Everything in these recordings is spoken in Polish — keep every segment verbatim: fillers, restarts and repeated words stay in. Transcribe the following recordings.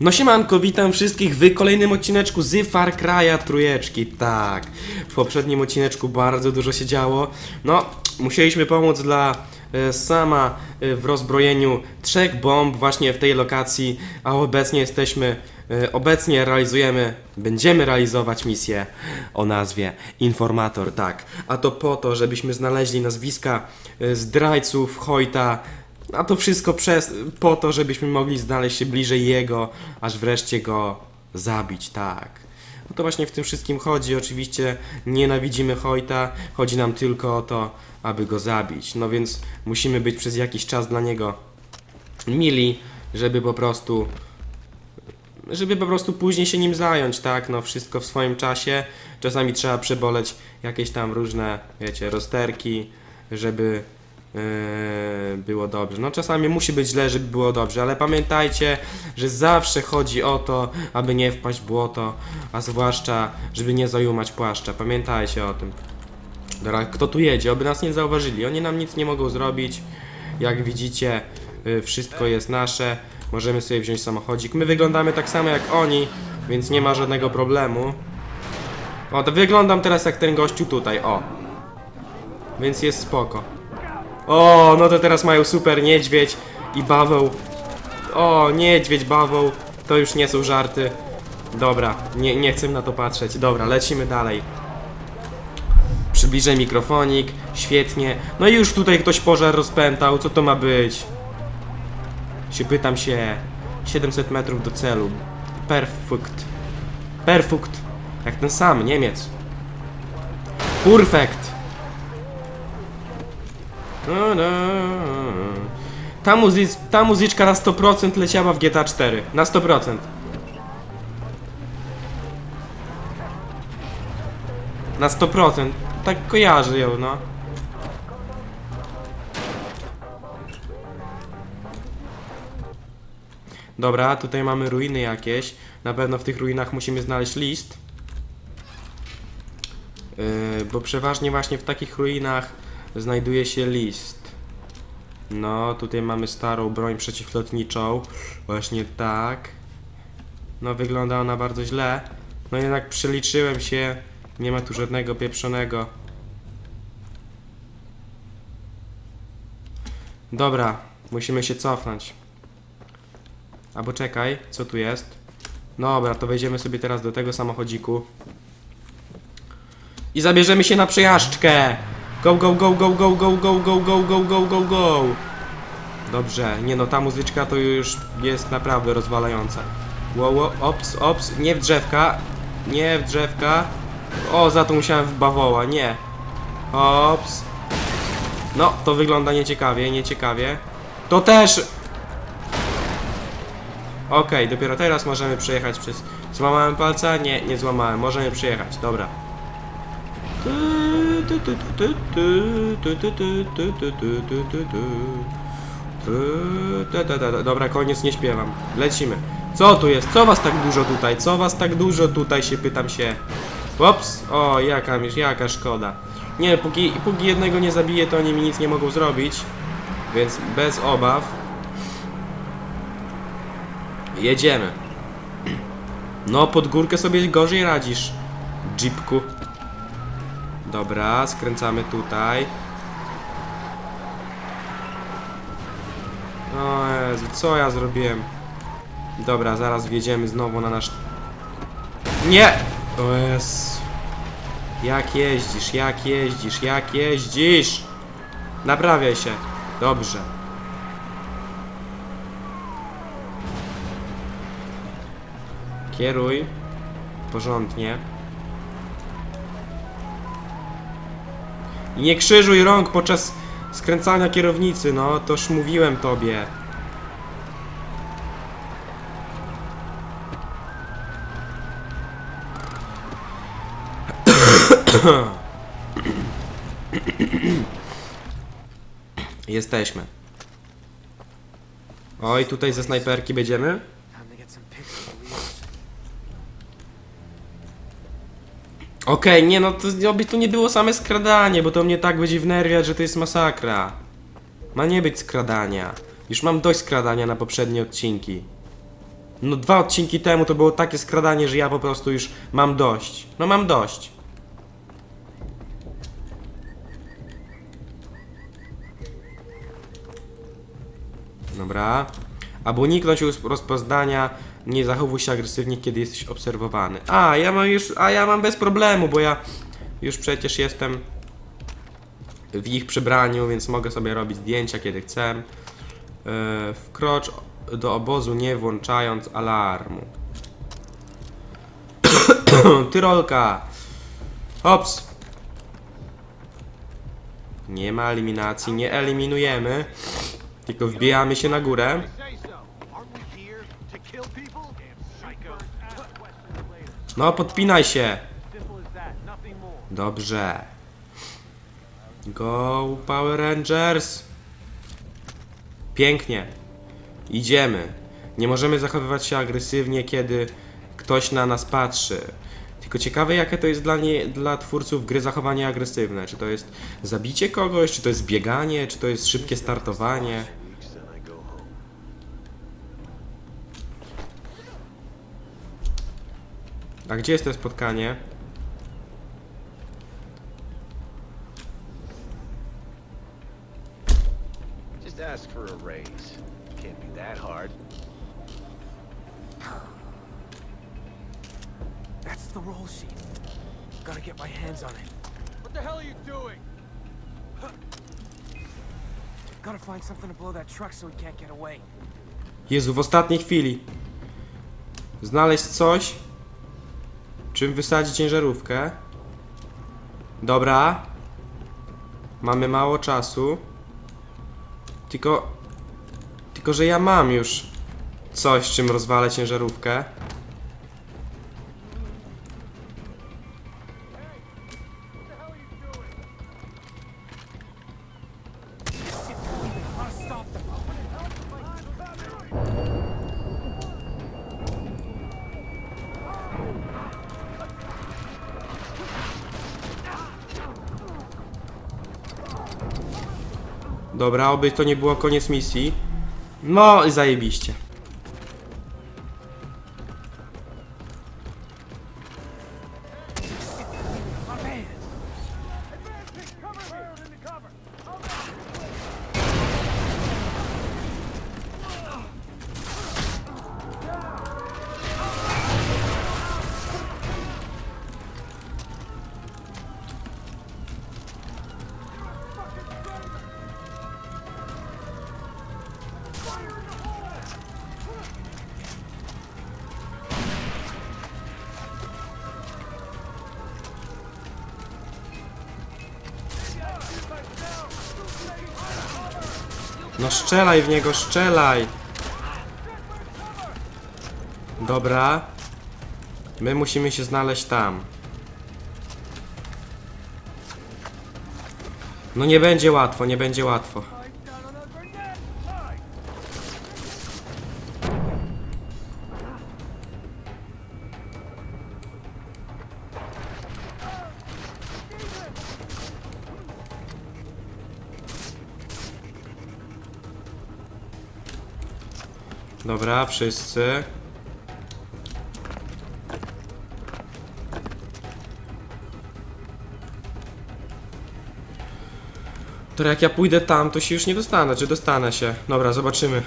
No siemanko, witam wszystkich w kolejnym odcineczku z Far Cry'a trójeczki, tak. W poprzednim odcineczku bardzo dużo się działo. No, musieliśmy pomóc dla e, Sama e, w rozbrojeniu trzech bomb właśnie w tej lokacji, a obecnie jesteśmy, e, obecnie realizujemy, będziemy realizować misję o nazwie Informator, tak. A to po to, żebyśmy znaleźli nazwiska e, zdrajców Hoyta. A to wszystko przez, po to, żebyśmy mogli znaleźć się bliżej jego, aż wreszcie go zabić, tak. No to właśnie w tym wszystkim chodzi, oczywiście nienawidzimy Hoyta, chodzi nam tylko o to, aby go zabić. No więc musimy być przez jakiś czas dla niego mili, żeby po prostu, żeby po prostu później się nim zająć, tak. No wszystko w swoim czasie, czasami trzeba przeboleć jakieś tam różne, wiecie, rozterki, żeby... Yy, było dobrze. No czasami musi być źle, żeby było dobrze, ale pamiętajcie, że zawsze chodzi o to, aby nie wpaść w błoto, a zwłaszcza, żeby nie zajumać płaszcza. Pamiętajcie o tym. Dobra, kto tu jedzie? Oby nas nie zauważyli. Oni nam nic nie mogą zrobić. Jak widzicie, yy, wszystko jest nasze. Możemy sobie wziąć samochodzik. My wyglądamy tak samo jak oni, więc nie ma żadnego problemu. O, to wyglądam teraz jak ten gościu tutaj, o. Więc jest spoko. O, no to teraz mają super niedźwiedź i baweł. O, niedźwiedź, baweł. To już nie są żarty. Dobra, nie, nie chcę na to patrzeć. Dobra, lecimy dalej. Przybliżę mikrofonik. Świetnie. No i już tutaj ktoś pożar rozpętał. Co to ma być? Się pytam się. siedemset metrów do celu. Perfekt. Perfekt. Jak ten sam Niemiec. Perfekt. No, no. Ta, muzycz, ta muzyczka na sto procent leciała w G T A cztery. Na sto procent. Na sto procent. Tak kojarzy ją, no. Dobra, tutaj mamy ruiny jakieś. Na pewno w tych ruinach musimy znaleźć list. Yy, bo przeważnie właśnie w takich ruinach znajduje się list. No, tutaj mamy starą broń przeciwlotniczą. Właśnie tak. No, wygląda ona bardzo źle. No, jednak przeliczyłem się. Nie ma tu żadnego pieprzonego. Dobra, musimy się cofnąć. Albo czekaj, co tu jest? Dobra, to wejdziemy sobie teraz do tego samochodziku. I zabierzemy się na przejażdżkę! Go, go, go, go, go, go, go, go, go, go, go, go, go. Dobrze, nie no, ta muzyczka to już jest naprawdę rozwalająca. Wow, wow, ops, ops, nie w drzewka. Nie w drzewka. O, za to musiałem w bawoła, nie. Ops. No, to wygląda nieciekawie, nieciekawie. To też. Okej, okay, dopiero teraz możemy przejechać przez... Złamałem palca? Nie, nie złamałem, możemy przejechać, dobra. Dobra, koniec, nie śpiewam. Lecimy. Co tu jest? Co was tak dużo tutaj? Co was tak dużo tutaj się pytam się? Ops! O, jaka, jaka szkoda. Nie, póki, póki jednego nie zabiję, to oni mi nic nie mogą zrobić. Więc bez obaw. Jedziemy. No, pod górkę sobie gorzej radzisz, jeepku. Dobra, skręcamy tutaj. O Jezu, co ja zrobiłem? Dobra, zaraz wjedziemy znowu na nasz... Nie! O Jezu. Jak jeździsz, jak jeździsz, jak jeździsz? Naprawiaj się. Dobrze. Kieruj. Porządnie. Nie krzyżuj rąk podczas skręcania kierownicy, no, toż mówiłem tobie. Jesteśmy. Oj, tutaj ze snajperki będziemy? Okej, okay, nie no, to, to nie było same skradanie, bo to mnie tak będzie wnerwiać, że to jest masakra. Ma nie być skradania. Już mam dość skradania na poprzednie odcinki. No dwa odcinki temu to było takie skradanie, że ja po prostu już mam dość. No mam dość. Dobra. Aby uniknąć rozpoznania, nie zachowuj się agresywnie, kiedy jesteś obserwowany. A, ja mam już, a ja mam bez problemu, bo ja już przecież jestem w ich przebraniu, więc mogę sobie robić zdjęcia, kiedy chcę. Yy, wkrocz do obozu, nie włączając alarmu. Tyrolka! Hops! Nie ma eliminacji, nie eliminujemy. Tylko wbijamy się na górę. No, podpinaj się. Dobrze. Go, Power Rangers. Pięknie. Idziemy. Nie możemy zachowywać się agresywnie, kiedy ktoś na nas patrzy. Tylko ciekawe, jakie to jest dla, nie, dla twórców gry zachowanie agresywne. Czy to jest zabicie kogoś, czy to jest bieganie, czy to jest szybkie startowanie. A gdzie jest to spotkanie? Jezu, w ostatniej chwili. Znaleźć coś, czym wysadzić ciężarówkę. Dobra. Mamy mało czasu. Tylko... Tylko, że ja mam już coś, czym rozwalę ciężarówkę. Dobra, oby to nie było koniec misji. No i zajebiście. No strzelaj w niego, strzelaj! Dobra. My musimy się znaleźć tam. No nie będzie łatwo, nie będzie łatwo. Dobra, wszyscy. To jak ja pójdę tam, to się już nie dostanę, czy dostanę się? Dobra, zobaczymy.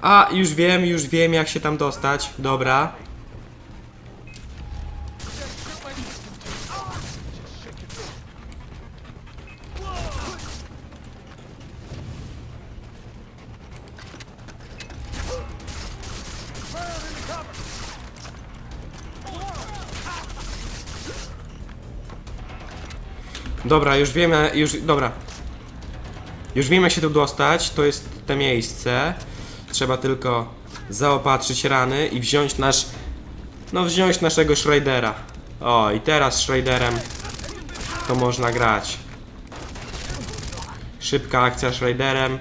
A, już wiem, już wiem, jak się tam dostać. Dobra. Dobra, już wiemy, już, dobra. Już wiemy, jak się tu dostać, to jest to miejsce. Trzeba tylko zaopatrzyć rany i wziąć nasz... No wziąć naszego Schradera. O, i teraz z Schraderem to można grać. Szybka akcja Schraderem.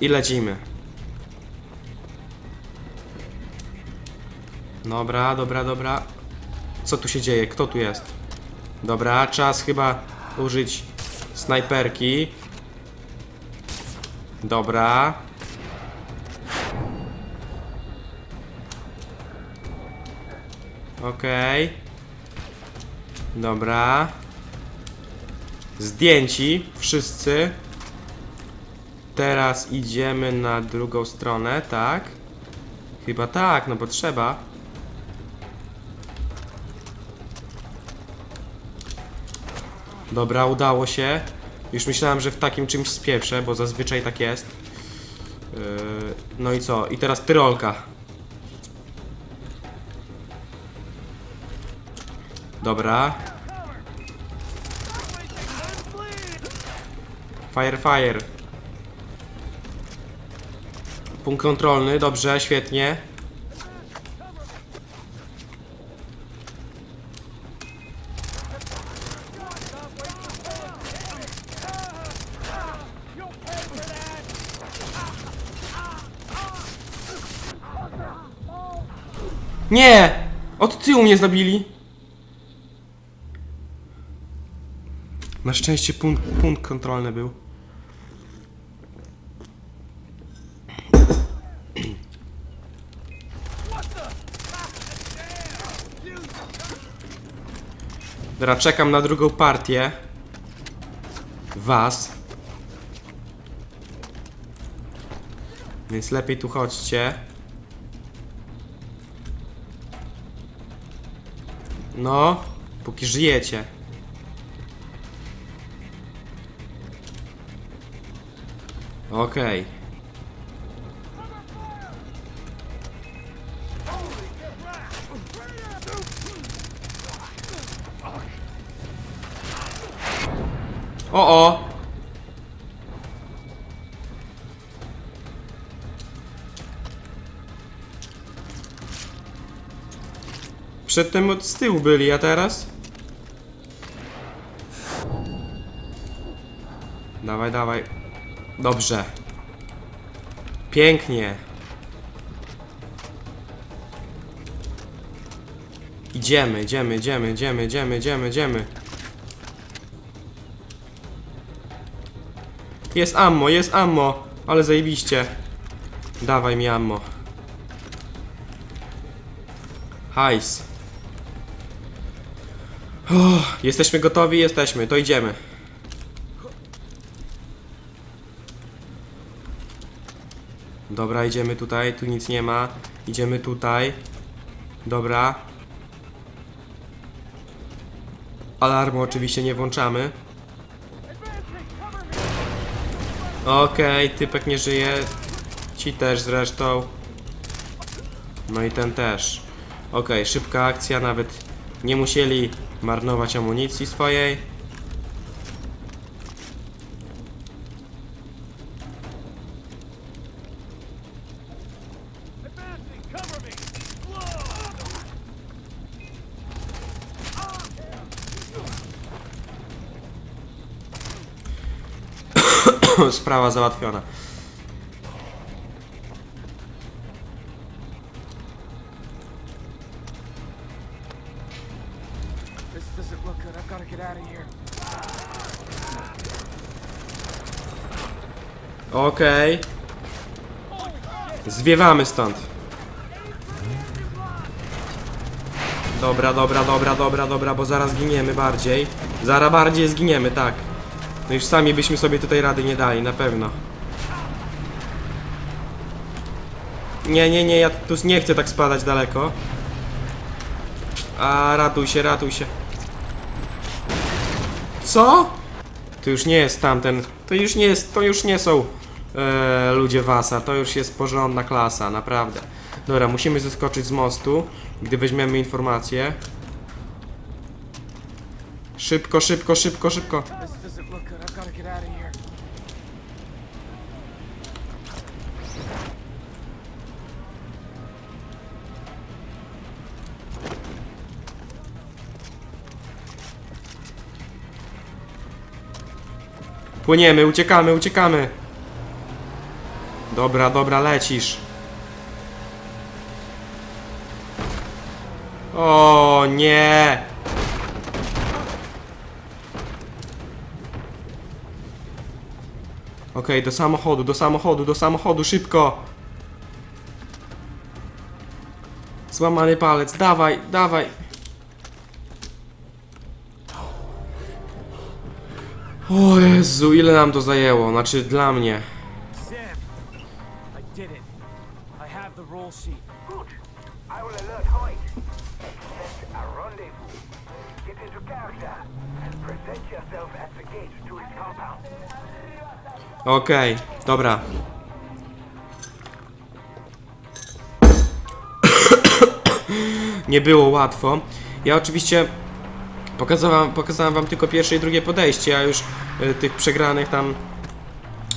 I lecimy. Dobra, dobra, dobra. Co tu się dzieje? Kto tu jest? Dobra, czas chyba użyć snajperki. Dobra. Okej. Okay. Dobra. Zdjęci wszyscy. Teraz idziemy na drugą stronę, tak? Chyba tak, no bo trzeba. Dobra, udało się. Już myślałem, że w takim czymś spieprzę, bo zazwyczaj tak jest. Yy, no i co? I teraz tyrolka. Dobra. Fire, fire. Punkt kontrolny, dobrze, świetnie. Nie! Od tyłu mnie zabili. Na szczęście punkt, punkt kontrolny był. Dobra, czekam na drugą partię. Was. Więc lepiej tu chodźcie. No, póki żyjecie. Okej. O, o. Przedtem od z tyłu byli, a teraz? Dawaj, dawaj. Dobrze. Pięknie. Idziemy, idziemy, idziemy, idziemy, idziemy, idziemy, idziemy. Jest ammo, jest ammo. Ale zajebiście. Dawaj mi ammo. Hajs. Oh, jesteśmy gotowi, jesteśmy, to idziemy. Dobra, idziemy tutaj, tu nic nie ma. Idziemy tutaj. Dobra. Alarmu oczywiście nie włączamy. Okej, okay, typek nie żyje. Ci też zresztą. No i ten też. Okej, okay, szybka akcja, nawet nie musieli marnować amunicji swojej. Sprawa załatwiona. Okej. Okay. Zwiewamy stąd. Dobra, dobra, dobra, dobra, dobra, bo zaraz giniemy bardziej. Zaraz bardziej zginiemy, tak. No już sami byśmy sobie tutaj rady nie dali, na pewno. Nie, nie, nie, ja tu nie chcę tak spadać daleko. A, ratuj się, ratuj się. Co? To już nie jest tamten. To już nie jest, to już nie są e, ludzie Vasa, to już jest porządna klasa, naprawdę. Dobra, musimy zeskoczyć z mostu, gdy weźmiemy informację. Szybko, szybko, szybko, szybko. Płyniemy, uciekamy, uciekamy. Dobra, dobra, lecisz. O nie. Okej, okay, do samochodu, do samochodu, do samochodu, szybko. Złamany palec, dawaj, dawaj. O Jezu, ile nam to zajęło, znaczy dla mnie. Okej, okay, dobra. Nie było łatwo. Ja oczywiście pokazałam, pokazałam wam tylko pierwsze i drugie podejście. Ja już y, tych przegranych tam,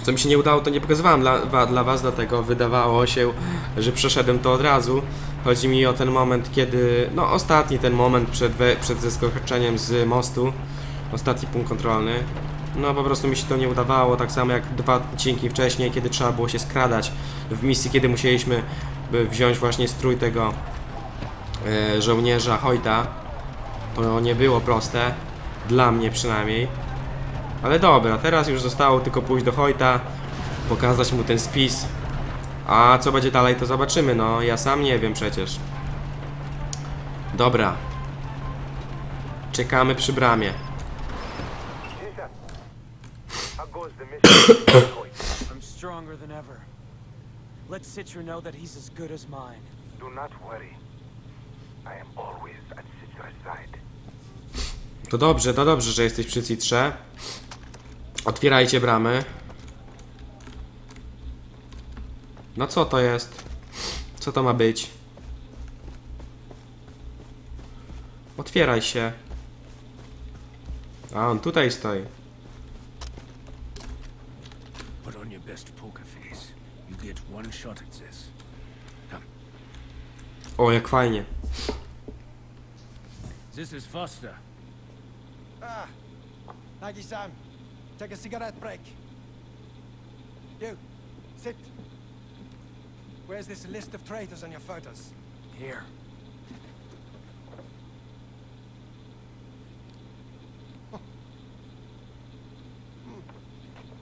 co mi się nie udało, to nie pokazywałem dla, wa, dla was, dlatego wydawało się, że przeszedłem to od razu. Chodzi mi o ten moment, kiedy... No ostatni ten moment przed, we, przed zeskoczeniem z mostu. Ostatni punkt kontrolny. No po prostu mi się to nie udawało, tak samo jak dwa odcinki wcześniej, kiedy trzeba było się skradać w misji, kiedy musieliśmy wziąć właśnie strój tego e, żołnierza Hoyta. To nie było proste, dla mnie przynajmniej. Ale dobra, teraz już zostało tylko pójść do Hoyta, pokazać mu ten spis. A co będzie dalej, to zobaczymy, no ja sam nie wiem przecież. Dobra. Czekamy przy bramie. I'm stronger than ever. Let Citr know that he's as good as mine. Do not worry. I am always at Citr's side. To dobrze, to dobrze, że jesteś przy Citrze. Otwierajcie bramy. No co to jest? Co to ma być? Otwieraj się. A on tutaj stoi. O, jak fajnie. This is Foster. Ah, Nagi-san, take a cigarette break. You, sit. Where's this list of traitors on your photos? Here. Oh. Mm.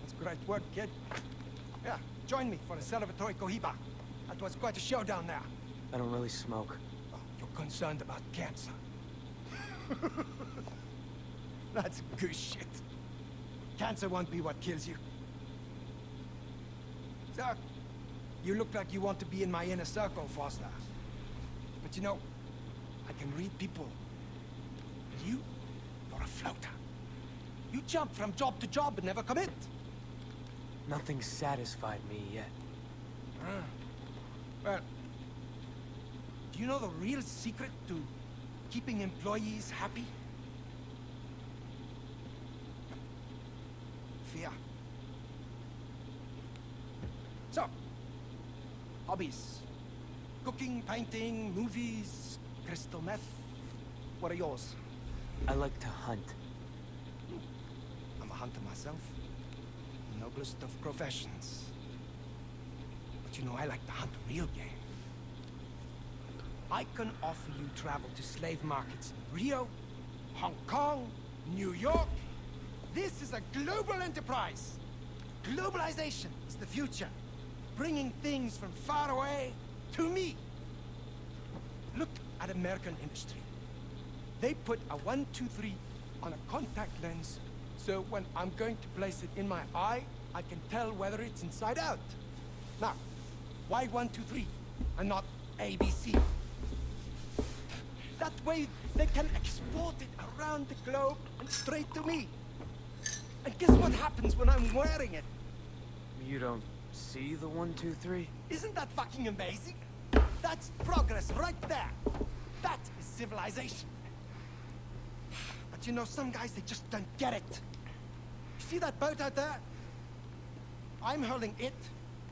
That's great work, kid. Yeah, join me for a celebratory Cohiba. That was quite a show down there. I don't really smoke. Oh, you're concerned about cancer. That's good shit. Cancer won't be what kills you. So, you look like you want to be in my inner circle, Foster. But you know, I can read people. You, you're a floater. You jump from job to job and never commit. Nothing satisfied me yet. Uh, well, do you know the real secret to keeping employees happy? Fear. So, hobbies. Cooking, painting, movies, crystal meth. What are yours? I like to hunt. I'm a hunter myself. Noblest of professions. But you know, I like to hunt real game. I can offer you travel to slave markets in Rio, Hong Kong, New York. This is a global enterprise. Globalization is the future. Bringing things from far away to me. Look at American industry. They put a one, two, three on a contact lens, so when I'm going to place it in my eye, I can tell whether it's inside out. Now, why one, two, three, and not A B C? That way, they can export it around the globe and straight to me. And guess what happens when I'm wearing it? You don't see the one, two, three? Isn't that fucking amazing? That's progress right there. That is civilization. But you know, some guys, they just don't get it. You see that boat out there? I'm hurling it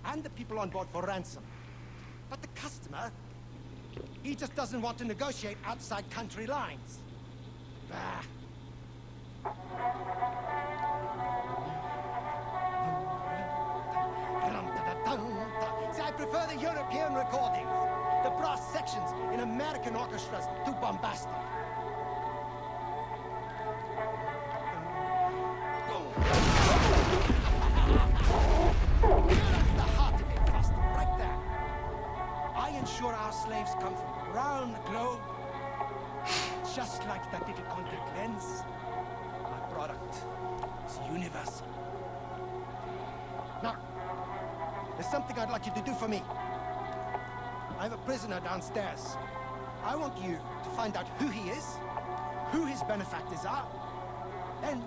and the people on board for ransom. But the customer... he just doesn't want to negotiate outside country lines. Bah. See, I prefer the European recordings. The brass sections in American orchestras too bombastic. That's the heart of it, Foster, right there. I ensure our slaves come from around There's something I'd like you to do for me. I have a prisoner downstairs. I want you to find out who he is, who his benefactors are. Then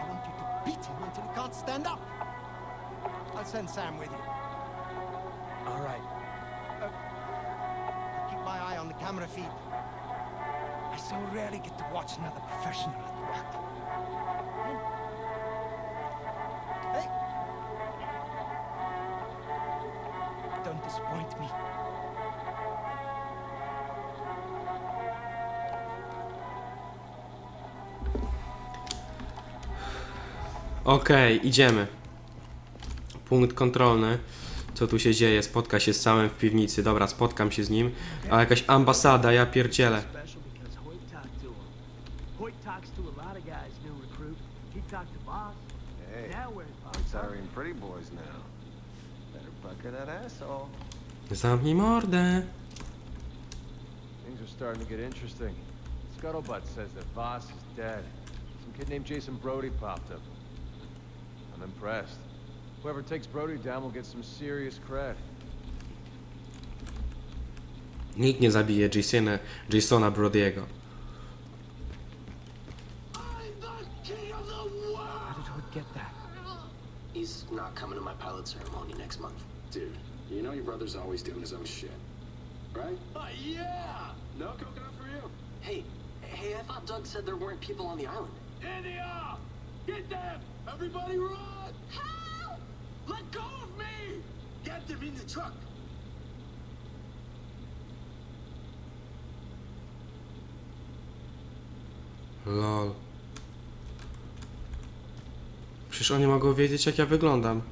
I want you to beat him until he can't stand up. I'll send Sam with you. All right. Uh, keep my eye on the camera feed. I so rarely get to watch another professional at work. Hey! Don't disappoint me. Okej, okay, idziemy. Punkt kontrolny. Co tu się dzieje? Spotka się z samym w piwnicy. Dobra, spotkam się z nim. A jakaś ambasada, ja pierdzielę. Zamknij mordę. Scuttlebutt says that Voss is dead. Some kid named Jason Brody popped up. I'm impressed. Whoever takes Brody down will get some serious cred. Nikt nie zabije Jasona, Jasona Brody'ego. I'm the king of the world. How did Hoyt get that? He's not coming to my pilot ceremony next month, dude. You know your brother's always doing his own shit, right? Uh, yeah. No coconut for you. Hey, hey, I thought Doug said there weren't people on the island. Here they are. Get them! Everybody run! Help! Let go of me! Get them in the truck! Lol. Przecież oni mogą wiedzieć, jak ja wyglądam.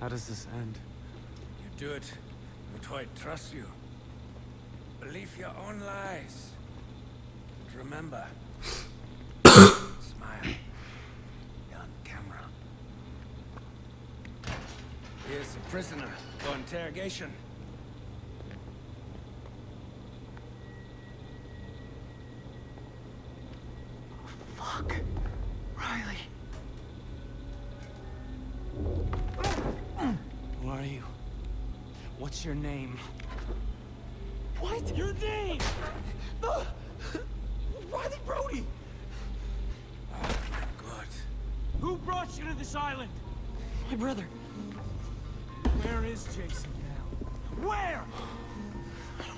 How does this end? You do it, but Hoyt trusts you. Believe your own lies. Remember, smile. You're on camera. Here's the prisoner for interrogation. Fuck, Riley. Who are you? What's your name? What? Your name? The Riley Brody! Oh, good. Who brought you to this island? My brother. Where is Jason now? Where?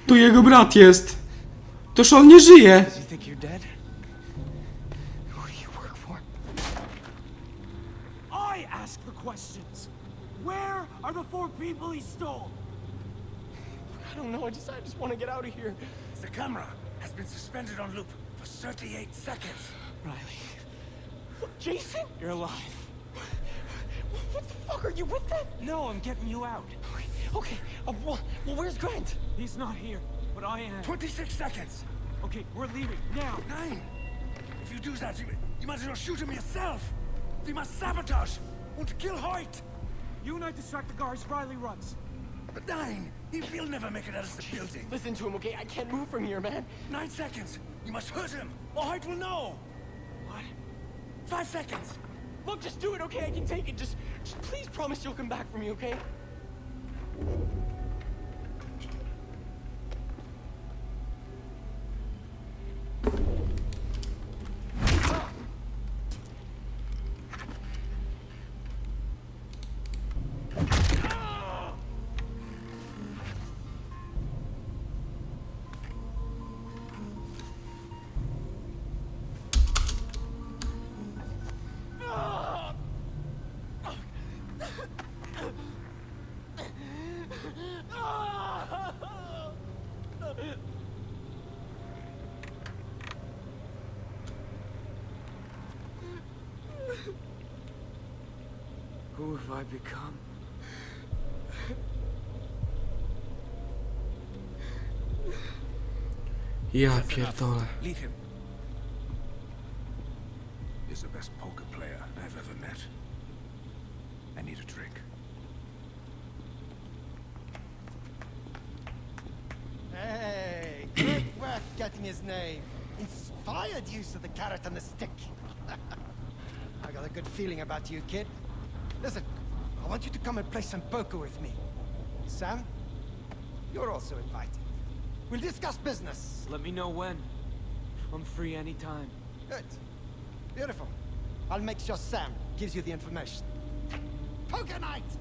Tu jego brat jest. Toż on nie żyje. Does he think you're dead? Who do you work for? I ask the questions. Where are the four people he stole? I don't know. I just I just want to get out of here. The camera has been suspended on loop. thirty-eight seconds. Riley. Jason? You're alive. What the fuck? Are you with them? No, I'm getting you out. Okay. Okay. Uh, well, well, where's Grant? He's not here, but I am. twenty-six seconds. Okay, we're leaving now. Nine. If you do that, you, you might as well shoot him yourself. They must sabotage. Want to kill Hoyt. You and I distract the guards. Riley runs. But nine. He'll never make it out of the building. Listen to him, okay? I can't move from here, man. Nine seconds. You must hurt him, or Hoyt will know! What? Five seconds! Look, just do it, okay? I can take it. Just, just please promise you'll come back for me, okay? Who have I become? Yeah, pierdolę. Leave him. He's the best poker player I've ever met. I need a drink. Hey, good work getting his name. Inspired use of the carrot and the stick. I I got a good feeling about you, kid. Listen, I want you to come and play some poker with me. Sam, you're also invited. We'll discuss business. Let me know when. I'm free anytime. Good. Beautiful. I'll make sure Sam gives you the information. Poker night!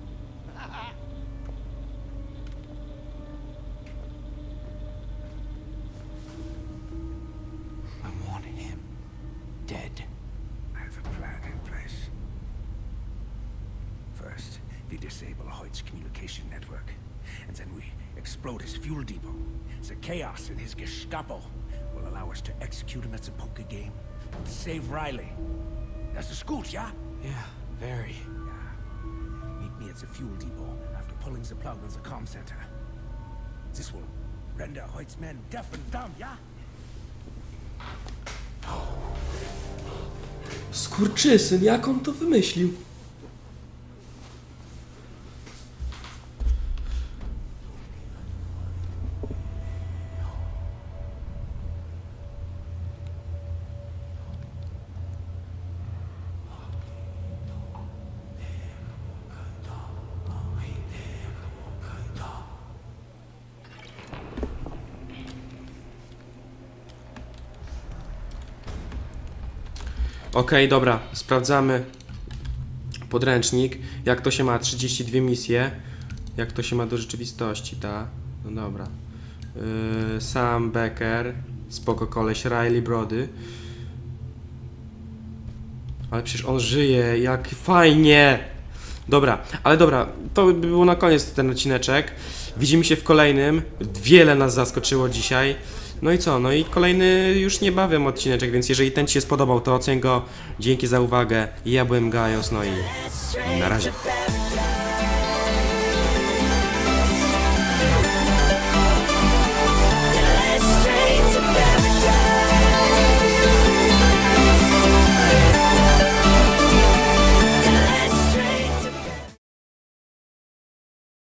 Chaos in his Gestapo will allow us to execute him at the poker game and save Riley. That's a scoot, yeah? Yeah, very. Yeah. Meet me at the fuel depot after pulling the plug on the comm center. This will render Hoyt's men deaf and dumb, yeah? Skurczysyn, jak on to wymyślił? Okej, okay, dobra, sprawdzamy podręcznik, jak to się ma, trzydzieści dwie misje, jak to się ma do rzeczywistości, ta, no dobra, yy, Sam Becker, spoko koleś, Riley Brody, ale przecież on żyje, jak fajnie, dobra, ale dobra, to by było na koniec ten odcineczek, widzimy się w kolejnym, wiele nas zaskoczyło dzisiaj. No i co? No i kolejny już niebawem odcineczek, więc jeżeli ten Ci się spodobał, to oceń go. Dzięki za uwagę. Ja byłem Gajos, no i na razie.